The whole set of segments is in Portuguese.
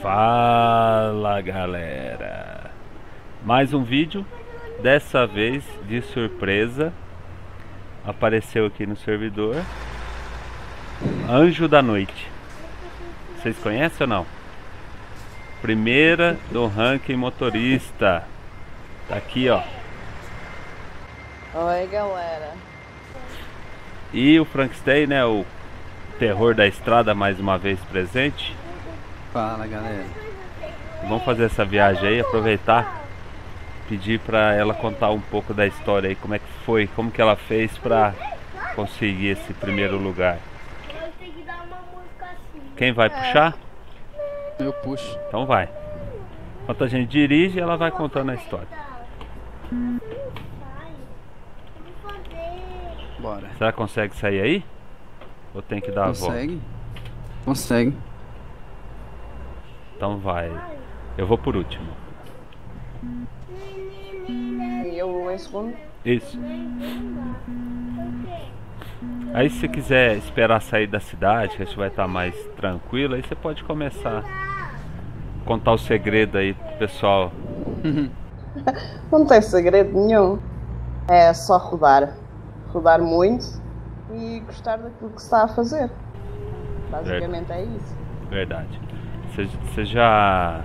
Fala galera, mais um vídeo, dessa vez de surpresa. Apareceu aqui no servidor Anjo da Noite. Vocês conhecem ou não? Primeira do ranking motorista. Tá aqui, ó. Oi galera. E o Frankenstein, né? O terror da estrada, mais uma vez presente. Fala galera, vamos fazer essa viagem aí, aproveitar, pedir para ela contar um pouco da história aí, como é que foi, como que ela fez para conseguir esse primeiro lugar. Quem vai puxar? Eu puxo. Então vai. Enquanto a gente dirige, ela vai contando a história. Bora. Será que consegue sair aí? Ou tem que dar a volta? Consegue? Consegue. Então vai, eu vou por último. E eu vou mais fundo? Isso. Aí se você quiser esperar sair da cidade, que a gente vai estar mais tranquilo, aí você pode começar a contar o segredo aí pro pessoal. Não tem segredo nenhum. É só rodar. Rodar muito e gostar daquilo que está a fazer. Basicamente é isso. Verdade. Você já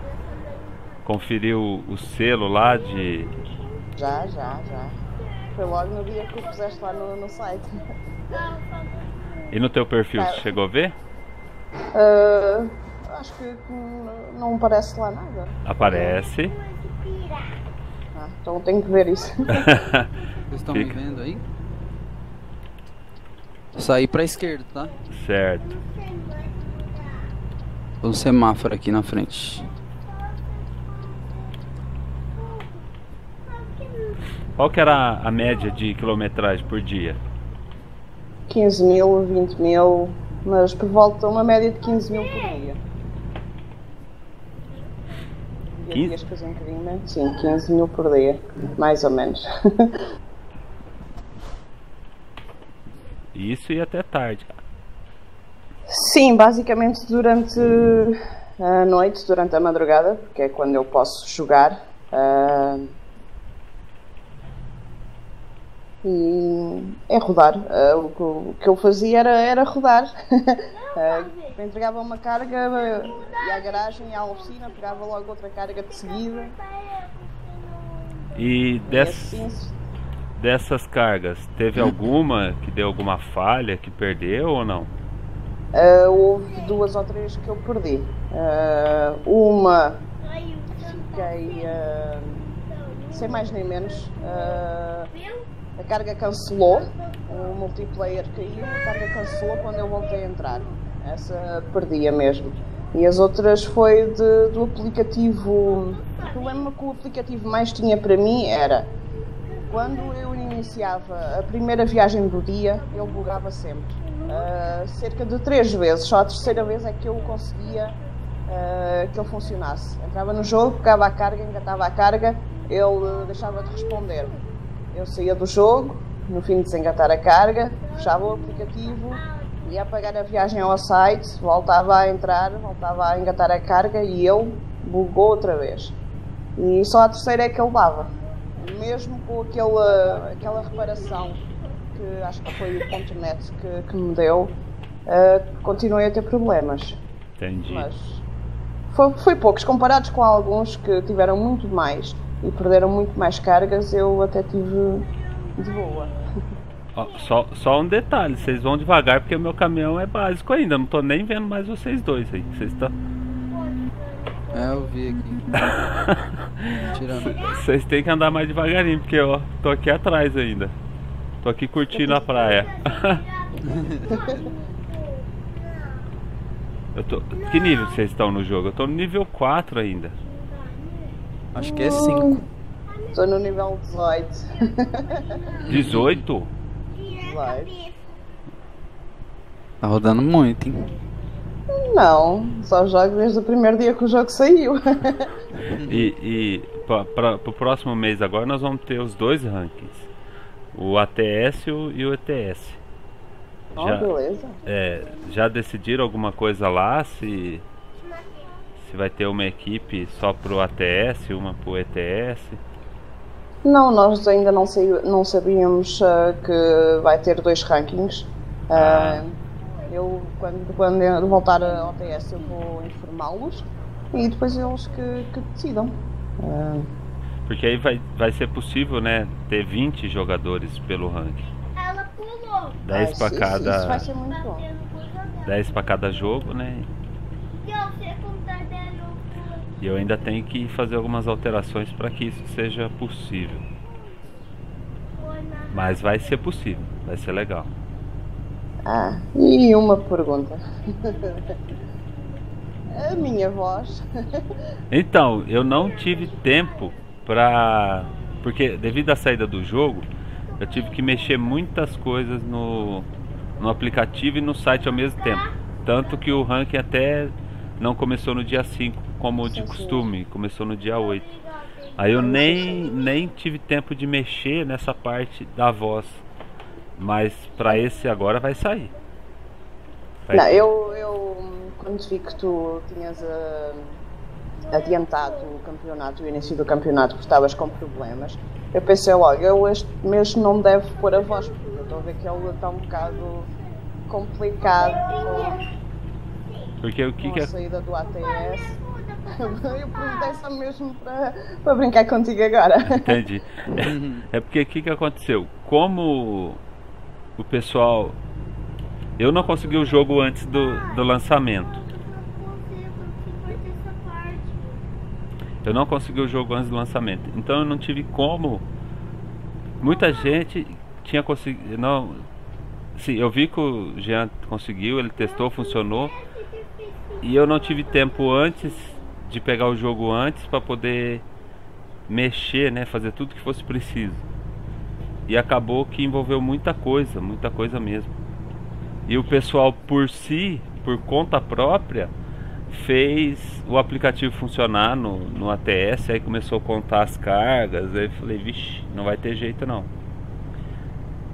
conferiu o selo lá de... Já. Foi logo no dia que eu puseste lá no site. E no teu perfil, você chegou a ver? Acho que não aparece lá nada. Aparece. Então eu tenho que ver isso. Vocês estão me vendo aí? Saí pra esquerda, tá? Certo. Um semáforo aqui na frente. Qual que era a média de quilometragem por dia? 15.000, 20.000, mas por volta uma média de 15.000 por dia. 15? Sim, 15.000 por dia, mais ou menos. Isso ia até tarde. Sim, basicamente durante a noite, durante a madrugada, porque é quando eu posso jogar. E é rodar. O que eu fazia era rodar. Entregava uma carga, ia à garagem, ia à oficina, pegava logo outra carga de seguida. E dessas cargas, teve alguma que deu alguma falha, que perdeu ou não? Houve duas ou três que eu perdi. Uma fiquei sem mais nem menos. A carga cancelou, o multiplayer caiu, a carga cancelou quando eu voltei a entrar. Essa perdia mesmo. E as outras foi do aplicativo. O problema que o aplicativo mais tinha para mim era quando eu iniciava a primeira viagem do dia, eu bugava sempre. Cerca de 3 vezes, só a terceira vez é que eu conseguia que ele funcionasse. Entrava no jogo, pegava a carga, engatava a carga, ele deixava de responder. Eu saía do jogo, no fim de desengatar a carga, fechava o aplicativo, ia apagar a viagem ao site, voltava a entrar, voltava a engatar a carga e eu bugou outra vez. E só a terceira é que ele dava. Mesmo com aquela reparação, que acho que foi o ponto .net que me deu, continuei a ter problemas. Entendi. Mas foi poucos, comparados com alguns que tiveram muito mais e perderam muito mais cargas, eu até tive de boa. Só um detalhe, vocês vão devagar porque o meu caminhão é básico ainda, não tô nem vendo mais vocês dois aí. Vocês estão... eu vi aqui. Vocês têm que andar mais devagarinho, porque eu tô aqui atrás ainda. Tô aqui curtindo a praia. Que nível vocês estão no jogo? Eu tô no nível 4 ainda. Acho que é 5. Tô no nível 18. 18? Tá rodando muito, hein? Não, só jogo desde o primeiro dia que o jogo saiu. E para o próximo mês agora nós vamos ter os 2 rankings. O ATS e o ETS. Oh, beleza. Já decidiram alguma coisa lá? Se se vai ter uma equipe só pro ATS, uma pro ETS? Não, nós ainda não sabíamos que vai ter dois rankings. Eu, quando voltar ao ATS, eu vou informá-los e depois eles que decidam. Porque aí vai ser possível, né, ter 20 jogadores pelo ranking. Ela pulou! 10 para cada... Isso vai ser muito bom. 10 para cada jogo, né? E eu ainda tenho que fazer algumas alterações para que isso seja possível. Mas vai ser possível, vai ser legal. Ah, e uma pergunta. A minha voz. Então, eu não tive tempo para... Porque devido à saída do jogo, eu tive que mexer muitas coisas no aplicativo e no site ao mesmo tempo. Tanto que o ranking até não começou no dia 5, como de costume, começou no dia 8. Aí eu nem tive tempo de mexer nessa parte da voz, mas para esse agora vai sair. Não, eu quando vi que tu tinhas adiantado o campeonato, o início do campeonato, porque estavas com problemas, eu pensei logo, eu este mês não devo pôr a voz, porque eu estou a ver que ele está um bocado complicado porque o que com a saída do ATS. Eu perguntei só mesmo para brincar contigo agora. Entendi. É porque o que aconteceu? Como o pessoal... Eu não consegui o jogo antes do lançamento. Eu não consegui o jogo antes do lançamento. Então eu não tive como... Muita gente tinha conseguido... Não... Sim, eu vi que o Jean conseguiu, ele testou, funcionou. E eu não tive tempo antes de pegar o jogo antes para poder mexer, né? Fazer tudo que fosse preciso. E acabou que envolveu muita coisa mesmo. E o pessoal por si, por conta própria, fez o aplicativo funcionar no ATS, aí começou a contar as cargas, aí eu falei, vixe, não vai ter jeito não.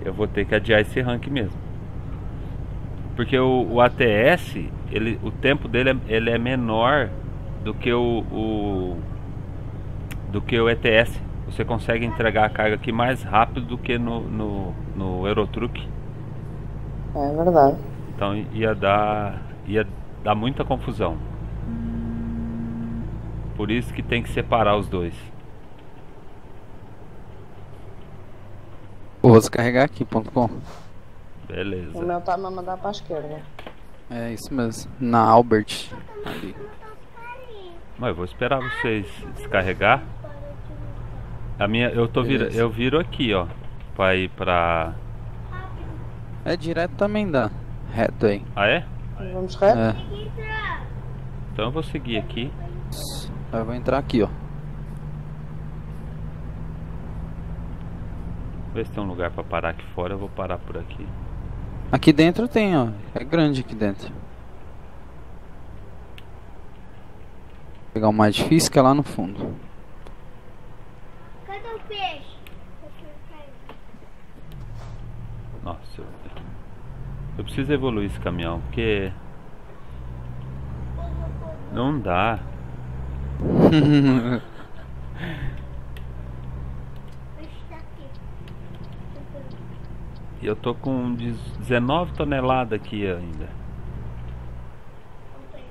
Eu vou ter que adiar esse rank mesmo. Porque o ATS, o tempo dele ele é menor do que o ETS. Você consegue entregar a carga aqui mais rápido do que no Eurotruck. É verdade. Então ia dar muita confusão. Por isso que tem que separar os dois. Vou descarregar aqui, .com. Beleza. O meu tá me mandar pra esquerda. É isso mesmo, na Albert ali. Mas eu vou esperar vocês descarregar. A minha, eu viro aqui, ó, pra ir pra... É direto também dá, reto aí. Ah é? Vamos reto? É. Então eu vou seguir aqui. Eu vou entrar aqui, ó. Ver se tem um lugar pra parar aqui fora, eu vou parar por aqui. Aqui dentro tem, ó, é grande aqui dentro. Pegar o mais difícil que é lá no fundo. Cadê o peixe? Nossa, eu preciso evoluir esse caminhão, porque não dá. E eu tô com 19 toneladas aqui ainda.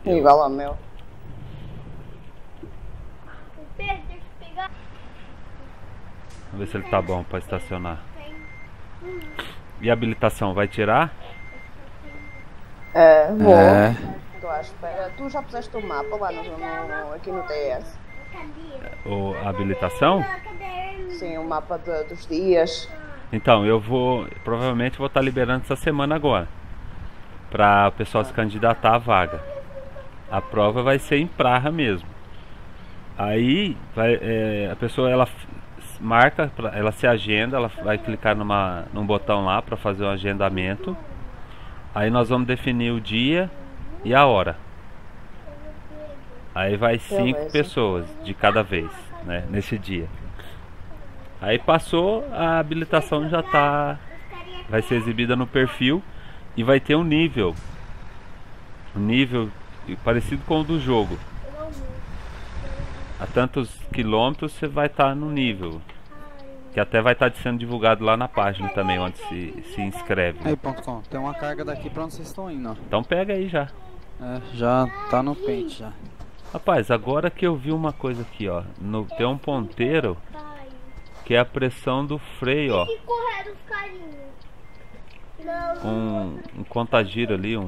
Igual a mel. Vamos ver se ele tá bom pra estacionar. E a habilitação, vai tirar? É, vou. É. Tu já puseste o mapa lá aqui no TS? A habilitação? Sim, o mapa dos dias. Então, eu vou, provavelmente vou estar liberando essa semana agora, para o pessoal se candidatar à vaga. A prova vai ser em Praha mesmo. Aí, a pessoa, ela marca, ela se agenda, ela vai clicar num botão lá para fazer um agendamento. Aí nós vamos definir o dia e a hora. Aí vai 5 pessoas de cada vez, né, nesse dia. Aí passou, a habilitação já tá... Vai ser exibida no perfil e vai ter um nível parecido com o do jogo. a tantos quilômetros você vai estar no nível. Que até vai estar sendo divulgado lá na página também, onde se inscreve. Aí, ponto com. Tem uma carga daqui pra onde vocês estão indo, ó. Então pega aí já. É, já tá no pente já. Rapaz, agora que eu vi uma coisa aqui, ó. Tem um ponteiro que é a pressão do freio, ó. Um contagiro ali, um...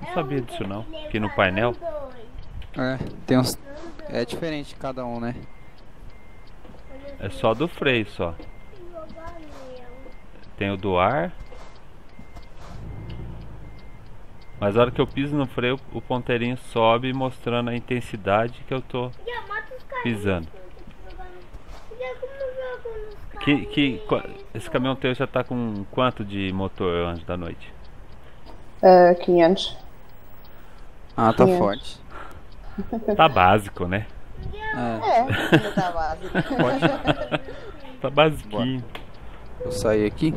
Não sabia disso não, aqui no painel. É, tem uns... É diferente cada um, né? É só do freio, só. Tem o do ar. Mas a hora que eu piso no freio, o ponteirinho sobe, mostrando a intensidade que eu tô pisando. Esse caminhão teu já tá com quanto de motor, Anjo da Noite? 500. Ah, tá 500. Forte. Tá básico, né? É, tá básico. Tá basiquinho. Eu saí aqui.